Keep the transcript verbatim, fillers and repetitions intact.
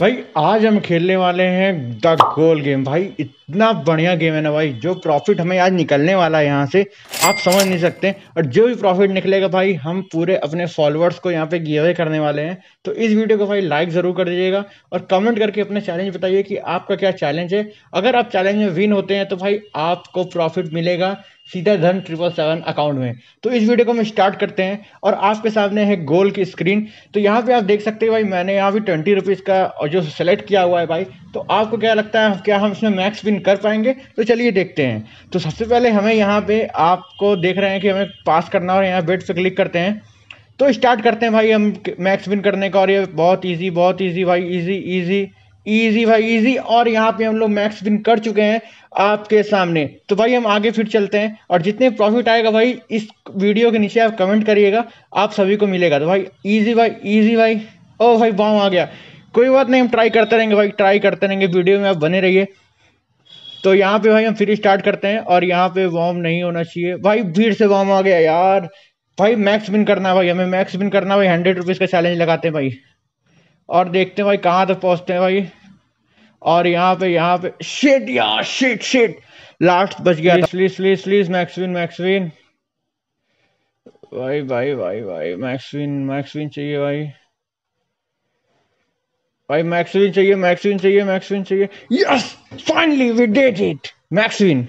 भाई आज हम खेलने वाले हैं द गोल्ड गेम। भाई इतना बढ़िया गेम है ना भाई, जो प्रॉफिट हमें आज निकलने वाला है यहाँ से आप समझ नहीं सकते। और जो भी प्रॉफिट निकलेगा भाई हम पूरे अपने फॉलोअर्स को यहाँ पे गिव अवे करने वाले हैं। तो इस वीडियो को भाई लाइक ज़रूर कर दीजिएगा और कमेंट करके अपने चैलेंज बताइए कि आपका क्या चैलेंज है। अगर आप चैलेंज में विन होते हैं तो भाई आपको प्रॉफिट मिलेगा सीधा धन ट्रिपल सेवन अकाउंट में। तो इस वीडियो को हम स्टार्ट करते हैं और आपके सामने है गोल की स्क्रीन। तो यहाँ पे आप देख सकते हैं भाई, मैंने यहाँ भी ट्वेंटी रुपीज़ का और जो सेलेक्ट किया हुआ है भाई। तो आपको क्या लगता है क्या हम इसमें मैक्स विन कर पाएंगे? तो चलिए देखते हैं। तो सबसे पहले हमें यहाँ पे आपको देख रहे हैं कि हमें पास करना हो, यहाँ बेट पे क्लिक करते हैं। तो स्टार्ट करते हैं भाई हम मैक्स विन करने का। और ये बहुत ईजी बहुत ईजी भाई, ईजी ईजी ईजी भाई ईजी। और यहाँ पे हम लोग मैक्स विन कर चुके हैं आपके सामने। तो भाई हम आगे फिर चलते हैं और जितने प्रॉफिट आएगा भाई इस वीडियो के नीचे आप कमेंट करिएगा, आप सभी को मिलेगा। तो भाई ईजी भाई ईजी भाई। ओ भाई बाँव आ गया, कोई बात नहीं, हम ट्राई करते रहेंगे भाई, ट्राई करते रहेंगे। वीडियो में आप बने रहिए। तो यहाँ पे भाई हम फिर स्टार्ट करते हैं और यहाँ पे वार्म नहीं होना चाहिए भाई, भीड़ से वार्म आ गया यार। भाई मैक्स विन करना है भाई, हमें मैक्स विन करना है भाई। हंड्रेड रुपीज़ का चैलेंज लगाते हैं भाई और देखते हैं भाई कहाँ तक पहुँचते हैं भाई। और यहाँ पे यहाँ पे शिट यार, शिट शिट लास्ट बच गया। स्लीज स्लीज स्लीज मैक्स विन मैक्स विन भाई भाई भाई भाई मैक्स विन मैक्स विन चाहिए भाई, भाई मैक्स विन चाहिए मैक्स विन चाहिए मैक्स विन चाहिए। Yes finally we did it, max win.